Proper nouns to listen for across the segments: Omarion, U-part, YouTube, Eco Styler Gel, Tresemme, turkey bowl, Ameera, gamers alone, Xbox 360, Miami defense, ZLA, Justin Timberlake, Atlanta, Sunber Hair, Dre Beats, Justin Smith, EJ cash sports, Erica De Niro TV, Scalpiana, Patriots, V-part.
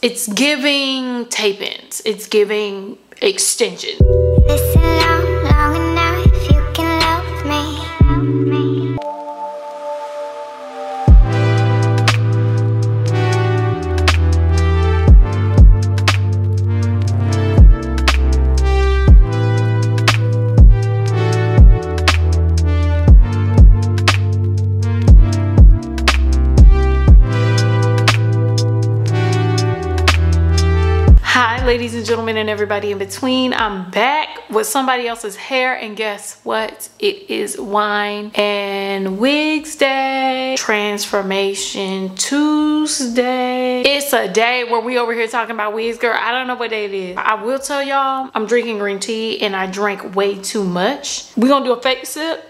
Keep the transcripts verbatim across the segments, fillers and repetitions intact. It's giving tape-ins. It's giving extensions. Listen long, long enough, you can love me. Love me. Ladies and gentlemen and everybody in between, I'm back with somebody else's hair, and guess what? It is wine and wigs day, transformation Tuesday. It's a day where we over here talking about wigs, girl. I don't know what day it is. I will tell y'all, I'm drinking green tea and I drank way too much. We're gonna do a fake sip,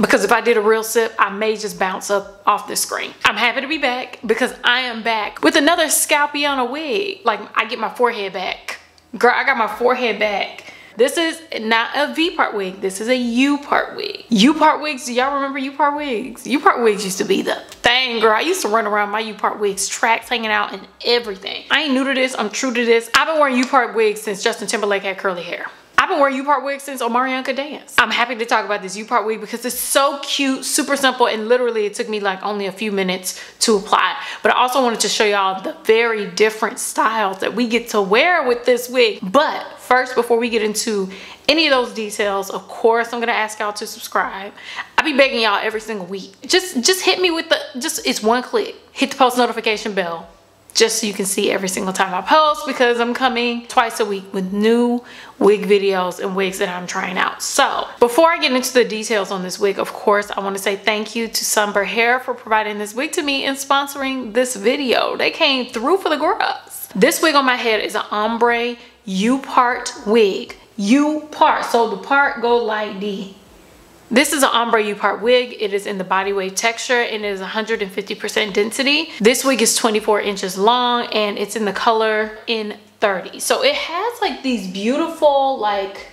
because if I did a real sip, I may just bounce up off the screen. I'm happy to be back because I am back with another Scalpiana wig. Like, I get my forehead back. Girl, I got my forehead back. This is not a V-part wig. This is a U-part wig. U-part wigs, do y'all remember U-part wigs? U-part wigs used to be the thing, girl. I used to run around my U-part wigs, tracks hanging out and everything. I ain't new to this, I'm true to this. I've been wearing U-part wigs since Justin Timberlake had curly hair. I've been wearing U-part wig since Omarion could dance. I'm happy to talk about this U-part wig because it's so cute, super simple, and literally it took me like only a few minutes to apply. But I also wanted to show y'all the very different styles that we get to wear with this wig. But first, before we get into any of those details, of course, I'm gonna ask y'all to subscribe. I be begging y'all every single week. Just, just hit me with the, just, it's one click. Hit the post notification bell, just so you can see every single time I post, because I'm coming twice a week with new wig videos and wigs that I'm trying out. So before I get into the details on this wig, of course, I want to say thank you to Sunber Hair for providing this wig to me and sponsoring this video. They came through for the girls. This wig on my head is an ombre U-part wig. U-part, so the part go like D. This is an ombre U-part wig. It is in the body wave texture and it is one hundred fifty percent density. This wig is twenty-four inches long and it's in the color in thirty. So it has like these beautiful like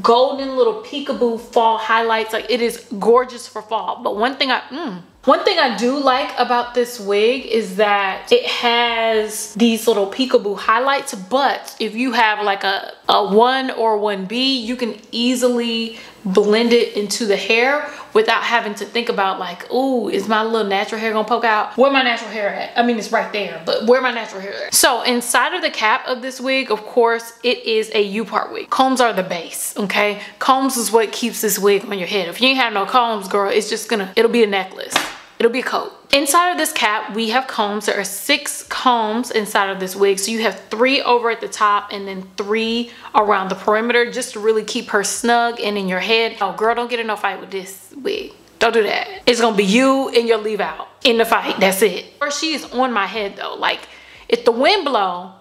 golden little peekaboo fall highlights. Like, it is gorgeous for fall. But one thing I, mm, one thing I do like about this wig is that it has these little peekaboo highlights, but if you have like a, a one or one B, you can easily blend it into the hair without having to think about like, oh, is my little natural hair gonna poke out? Where my natural hair at? I mean, it's right there, but where my natural hair at? So inside of the cap of this wig, of course, it is a U-part wig. Combs are the base, okay? Combs is what keeps this wig on your head. If you ain't have no combs, girl, it's just gonna, it'll be a necklace. It'll be a coat. Inside of this cap, we have combs. There are six combs inside of this wig. So you have three over at the top and then three around the perimeter, just to really keep her snug and in your head. Oh, girl, don't get in no fight with this wig. Don't do that. It's gonna be you and your leave out in the fight. That's it. Or she is on my head though. Like, if the wind blow,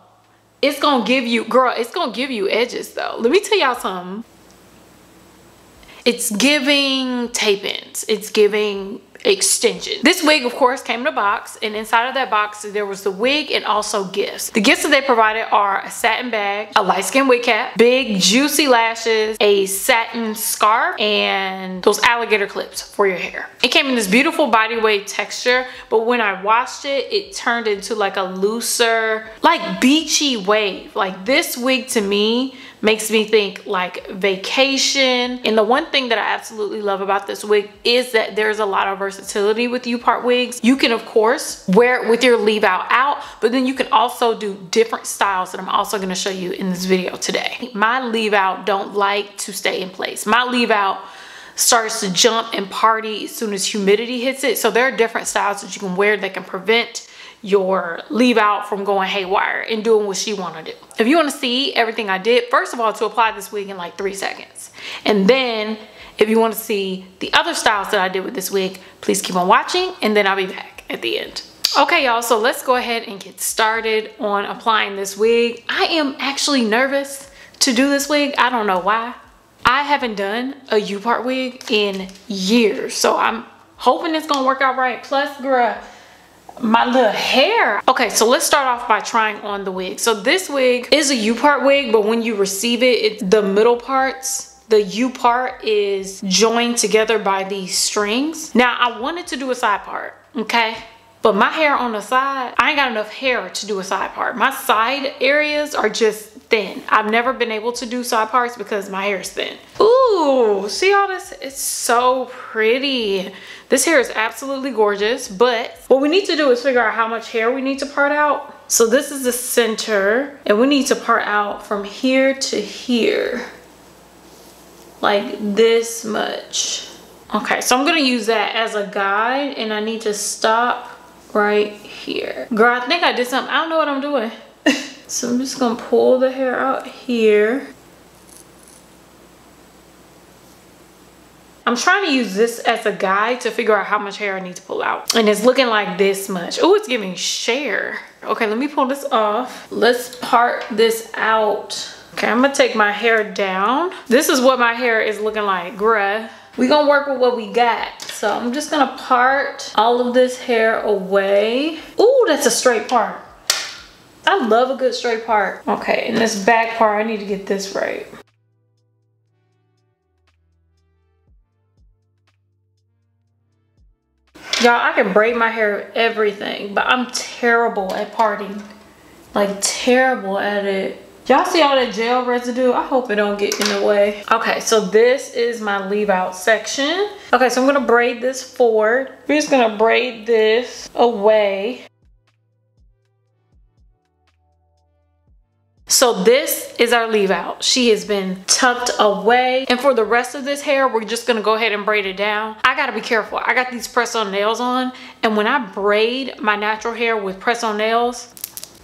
it's gonna give you, girl, it's gonna give you edges though. Let me tell y'all something. It's giving tape-ins. It's giving extension. This wig, of course, came in a box, and inside of that box there was the wig and also gifts. The gifts that they provided are a satin bag, a light skin wig cap, big juicy lashes, a satin scarf, and those alligator clips for your hair. It came in this beautiful body wave texture, but when I washed it, it turned into like a looser, like beachy wave. Like, this wig to me makes me think like vacation. And the one thing that I absolutely love about this wig is that there's a lot of versatility with U-part wigs. You can, of course, wear it with your leave out out, but then you can also do different styles that I'm also gonna show you in this video today. My leave out don't like to stay in place. My leave out starts to jump and party as soon as humidity hits it. So there are different styles that you can wear that can prevent your leave out from going haywire and doing what she wanna do. If you wanna see everything I did, first of all, to apply this wig in like three seconds. And then if you wanna see the other styles that I did with this wig, please keep on watching and then I'll be back at the end. Okay, y'all, so let's go ahead and get started on applying this wig. I am actually nervous to do this wig. I don't know why. I haven't done a U-part wig in years, so I'm hoping it's gonna work out right. Plus, girl, my little hair. Okay, so let's start off by trying on the wig. So this wig is a U-part wig, but when you receive it, it the middle parts, the U part is joined together by these strings. Now I wanted to do a side part, okay? But my hair on the side, I ain't got enough hair to do a side part. My side areas are just thin. I've never been able to do side parts because my hair is thin. Ooh, see all this? It's so pretty. This hair is absolutely gorgeous, but what we need to do is figure out how much hair we need to part out. So this is the center, and we need to part out from here to here. Like this much. Okay, so I'm gonna use that as a guide, and I need to stop right here. Girl, I think I did something. I don't know what I'm doing. So I'm just gonna pull the hair out here. I'm trying to use this as a guide to figure out how much hair I need to pull out. And it's looking like this much. Oh, it's giving Cher. Okay, let me pull this off. Let's part this out. Okay, I'm gonna take my hair down. This is what my hair is looking like, bruh. We're gonna work with what we got. So I'm just gonna part all of this hair away. Ooh, that's a straight part. I love a good straight part. Okay, and this back part, I need to get this right. Y'all, I can braid my hair, everything, but I'm terrible at parting. Like, terrible at it. Y'all see all that gel residue? I hope it don't get in the way. Okay, so this is my leave out section. Okay, so I'm gonna braid this forward. We're just gonna braid this away. So this is our leave out. She has been tucked away. And for the rest of this hair, we're just gonna go ahead and braid it down. I gotta be careful. I got these press on nails on. And when I braid my natural hair with press on nails,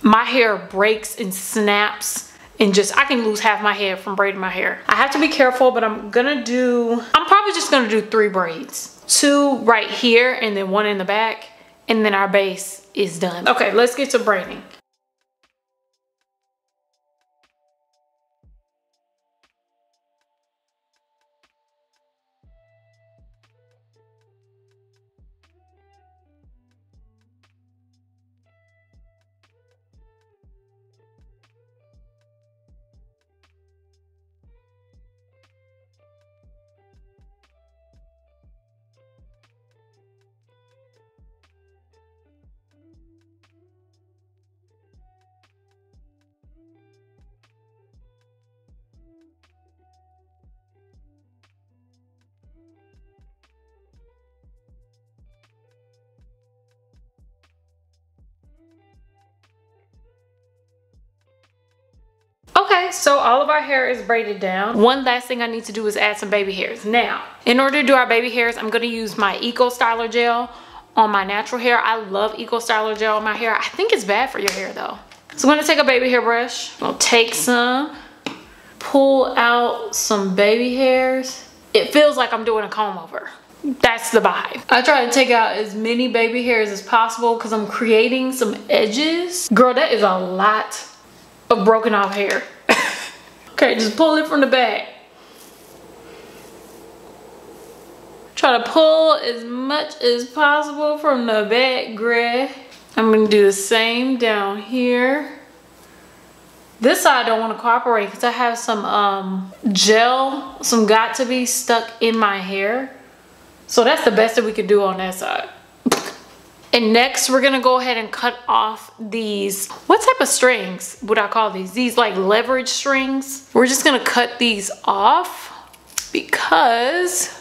my hair breaks and snaps. And just, I can lose half my head from braiding my hair. I have to be careful, but I'm gonna do, I'm probably just gonna do three braids. Two right here and then one in the back. And then our base is done. Okay, let's get to braiding. So all of our hair is braided down. One last thing I need to do is add some baby hairs. Now, in order to do our baby hairs, I'm gonna use my Eco Styler Gel on my natural hair. I love Eco Styler Gel on my hair. I think it's bad for your hair though. So I'm gonna take a baby hair brush. I'm gonna take some, pull out some baby hairs. It feels like I'm doing a comb over. That's the vibe. I try to take out as many baby hairs as possible because I'm creating some edges. Girl, that is a lot of broken off hair. Okay, just pull it from the back. Try to pull as much as possible from the back, gray. I'm gonna do the same down here. This side I don't wanna cooperate because I have some um, gel, some got to be stuck in my hair. So that's the best that we could do on that side. And next, we're gonna go ahead and cut off these, what type of strings would I call these? These like leverage strings. We're just gonna cut these off because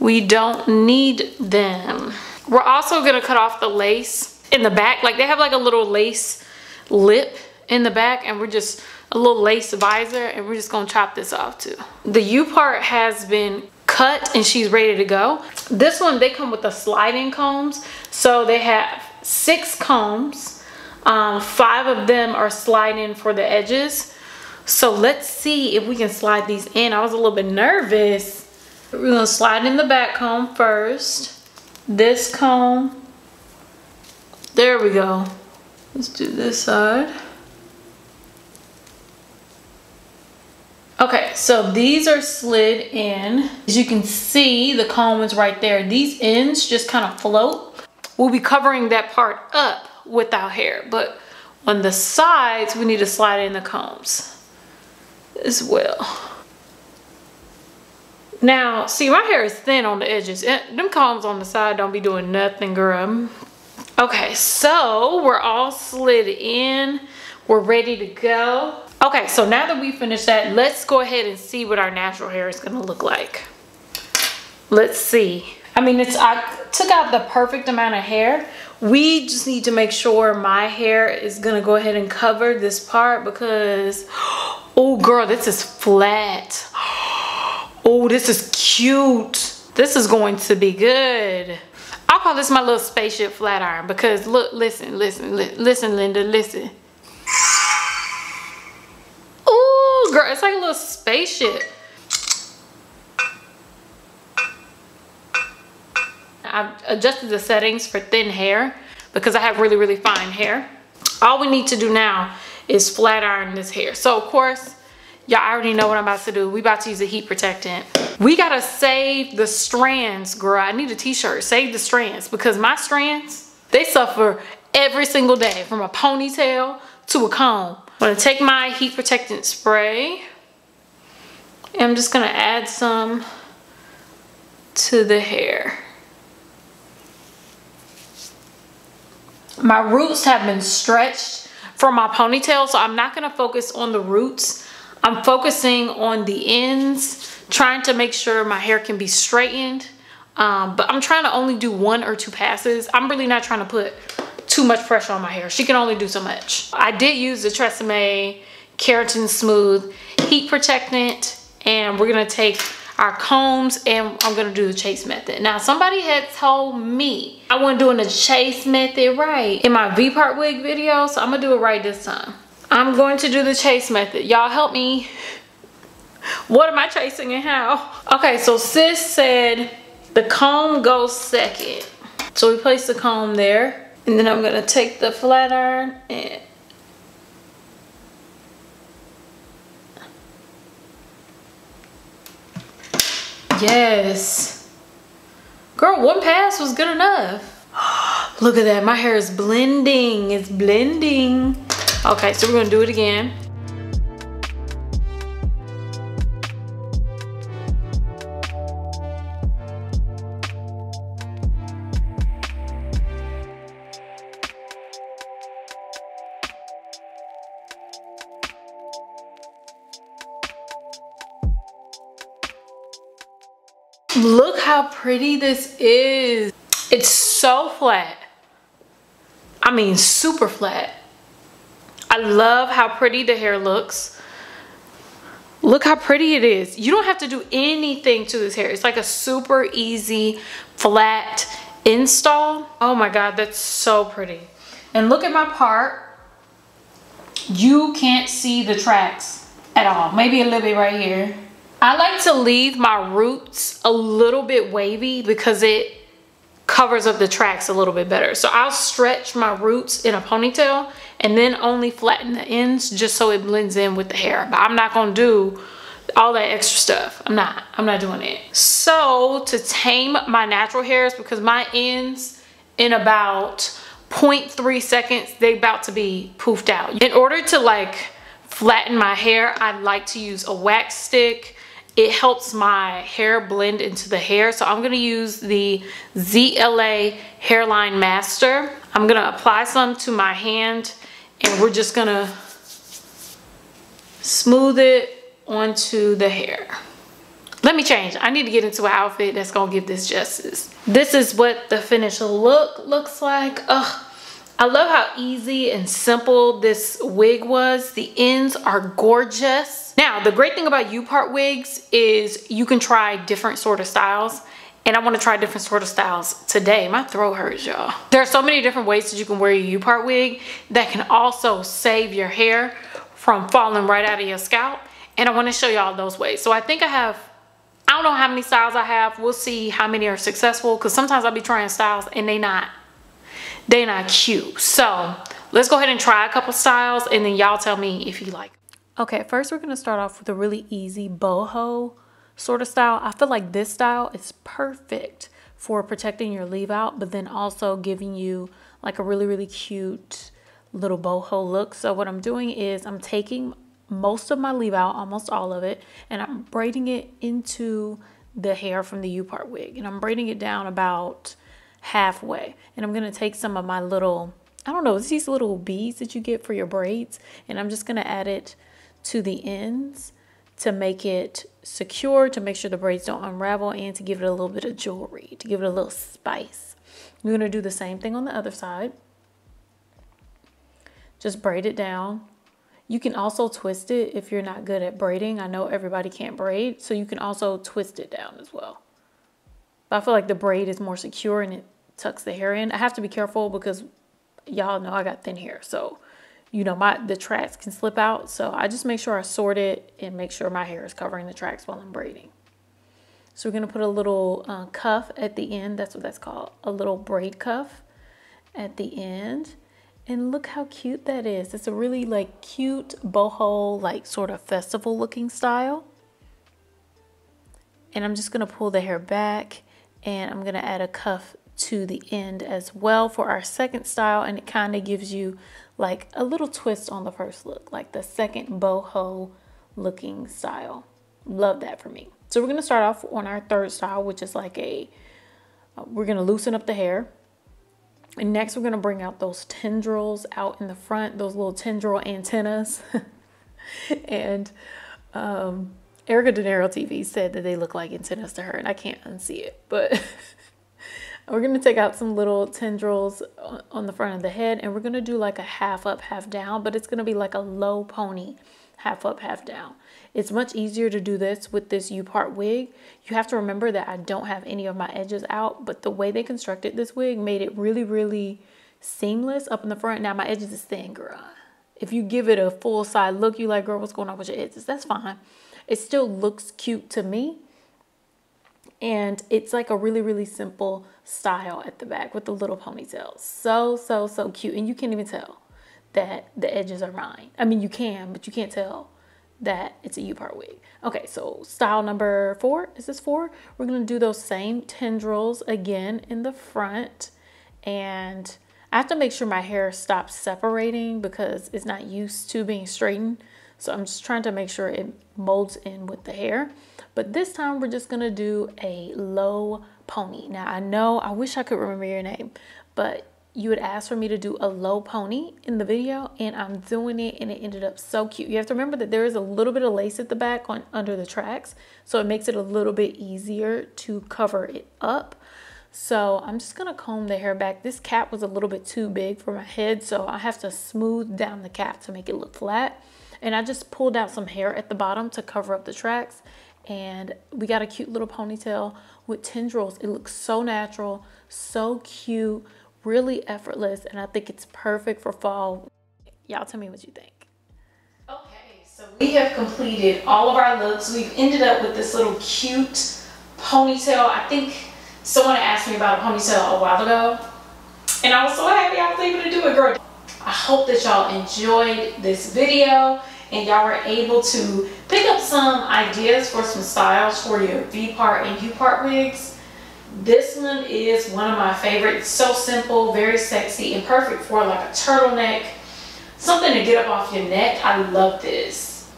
we don't need them. We're also gonna cut off the lace in the back. Like they have like a little lace lip in the back, and we're just a little lace visor, and we're just gonna chop this off too. The U part has been cut and she's ready to go. This one, they come with the sliding combs. So they have six combs. Um, five of them are sliding for the edges. So let's see if we can slide these in. I was a little bit nervous. We're gonna slide in the back comb first. This comb. There we go. Let's do this side. Okay, so these are slid in. As you can see, the comb is right there. These ends just kind of float. We'll be covering that part up with our hair, but on the sides, we need to slide in the combs as well. Now, see, my hair is thin on the edges. It, them combs on the side don't be doing nothing, girl. Okay, so we're all slid in. We're ready to go. Okay, so now that we finished that, let's go ahead and see what our natural hair is gonna look like. Let's see. I mean, it's I took out the perfect amount of hair. We just need to make sure my hair is gonna go ahead and cover this part because, oh girl, this is flat. Oh, this is cute. This is going to be good. I'll call this my little spaceship flat iron because look, listen, listen, li listen, Linda, listen. Oh, girl, it's like a little spaceship. I've adjusted the settings for thin hair because I have really, really fine hair. All we need to do now is flat iron this hair. So of course, y'all already know what I'm about to do. We about to use a heat protectant. We gotta save the strands, girl. I need a t-shirt, save the strands, because my strands, they suffer every single day from a ponytail to a comb. I'm gonna take my heat protectant spray. And I'm just gonna add some to the hair. My roots have been stretched from my ponytail, so I'm not gonna focus on the roots. I'm focusing on the ends, trying to make sure my hair can be straightened. Um, but I'm trying to only do one or two passes. I'm really not trying to put too much pressure on my hair. She can only do so much. I did use the Tresemme Keratin Smooth Heat Protectant, and we're gonna take our combs and I'm gonna do the chase method. Now somebody had told me I wasn't doing the chase method right in my V-part wig video, so I'm gonna do it right this time. I'm going to do the chase method. Y'all help me. What am I chasing and how? Okay, so sis said the comb goes second. So we place the comb there and then I'm gonna take the flat iron and yes. Girl, one pass was good enough. Look at that, my hair is blending, it's blending. Okay, so we're gonna do it again. Look how pretty this is. It's so flat. I mean, super flat. I love how pretty the hair looks. Look how pretty it is. You don't have to do anything to this hair. It's like a super easy, flat install. Oh my God, that's so pretty. And look at my part. You can't see the tracks at all. Maybe a little bit right here. I like to leave my roots a little bit wavy because it covers up the tracks a little bit better. So I'll stretch my roots in a ponytail and then only flatten the ends just so it blends in with the hair. But I'm not gonna do all that extra stuff. I'm not, I'm not doing it. So to tame my natural hairs, because my ends in about zero point three seconds, they about to be poofed out. In order to like flatten my hair, I like to use a wax stick. It helps my hair blend into the hair. So I'm gonna use the Z L A Hairline Master. I'm gonna apply some to my hand and we're just gonna smooth it onto the hair. Let me change. I need to get into an outfit that's gonna give this justice. This is what the finished look looks like. Ugh. I love how easy and simple this wig was. The ends are gorgeous. Now, the great thing about U-part wigs is you can try different sort of styles, and I wanna try different sort of styles today. My throat hurts, y'all. There are so many different ways that you can wear your U-part wig that can also save your hair from falling right out of your scalp, and I wanna show y'all those ways. So I think I have, I don't know how many styles I have. We'll see how many are successful, because sometimes I'll be trying styles and they not. They're not cute. So let's go ahead and try a couple styles and then y'all tell me if you like. Okay, first we're gonna start off with a really easy boho sort of style. I feel like this style is perfect for protecting your leave out, but then also giving you like a really, really cute little boho look. So what I'm doing is I'm taking most of my leave out, almost all of it, and I'm braiding it into the hair from the U-part wig, and I'm braiding it down about halfway, and I'm gonna take some of my little, I don't know, it's these little beads that you get for your braids, and I'm just gonna add it to the ends to make it secure, to make sure the braids don't unravel, and to give it a little bit of jewelry, to give it a little spice. You're gonna do the same thing on the other side. Just braid it down. You can also twist it if you're not good at braiding. I know everybody can't braid, so you can also twist it down as well. But I feel like the braid is more secure and it tucks the hair in. I have to be careful because y'all know I got thin hair, so you know my the tracks can slip out. So I just make sure I sort it and make sure my hair is covering the tracks while I'm braiding. So we're gonna put a little uh, cuff at the end. That's what that's called, a little braid cuff at the end. And look how cute that is. It's a really like cute boho, like sort of festival looking style. And I'm just gonna pull the hair back, and I'm gonna add a cuff to the end as well for our second style. And it kind of gives you like a little twist on the first look, like the second boho looking style. Love that for me. So we're gonna start off on our third style, which is like a, we're gonna loosen up the hair. And next we're gonna bring out those tendrils out in the front, those little tendril antennas. And um, Erica De Niro T V said that they look like antennas to her, and I can't unsee it, but we're gonna take out some little tendrils on the front of the head, and we're gonna do like a half up, half down, but it's gonna be like a low pony, half up, half down. It's much easier to do this with this U-part wig. You have to remember that I don't have any of my edges out, but the way they constructed this wig made it really, really seamless up in the front. Now my edges is thin, girl. If you give it a full side look, you like, girl, what's going on with your edges? That's fine. It still looks cute to me. And it's like a really, really simple style at the back with the little ponytails. So, so, so cute. And you can't even tell that the edges are mine. I mean, you can, but you can't tell that it's a U-part wig. Okay, so style number four, is this four? We're gonna do those same tendrils again in the front. And I have to make sure my hair stops separating because it's not used to being straightened. So I'm just trying to make sure it molds in with the hair. But this time we're just gonna do a low pony. Now I know, I wish I could remember your name, but you had asked for me to do a low pony in the video, and I'm doing it, and it ended up so cute. You have to remember that there is a little bit of lace at the back on under the tracks, so it makes it a little bit easier to cover it up. So I'm just gonna comb the hair back. This cap was a little bit too big for my head, so I have to smooth down the cap to make it look flat. And I just pulled out some hair at the bottom to cover up the tracks, and we got a cute little ponytail with tendrils. It looks so natural, so cute, really effortless, and I think it's perfect for fall. Y'all tell me what you think. Okay, so we have completed all of our looks. We've ended up with this little cute ponytail. I think someone asked me about a ponytail a while ago, and I was so happy I was able to do it, girl. I hope that y'all enjoyed this video and y'all were able to pick up some ideas for some styles for your V-part and U-part wigs. This one is one of my favorites. So simple, very sexy, and perfect for like a turtleneck, something to get up off your neck. I love this.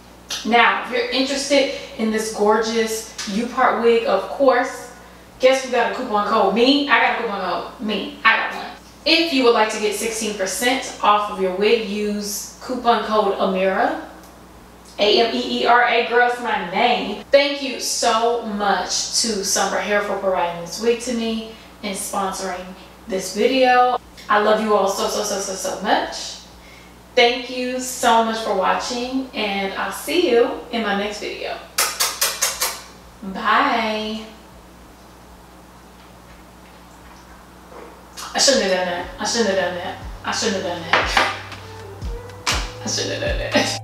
Now, if you're interested in this gorgeous U-part wig, of course, guess who got a coupon code? Me? I got a coupon code. Me. I got one. If you would like to get sixteen percent off of your wig, use coupon code AMEERA. A M E E R A, girl's my name. Thank you so much to Sunber Hair for providing this wig to me and sponsoring this video. I love you all so, so, so, so, so much. Thank you so much for watching, and I'll see you in my next video. Bye. I shouldn't have done that. I shouldn't have done that. I shouldn't have done that. I shouldn't have done that.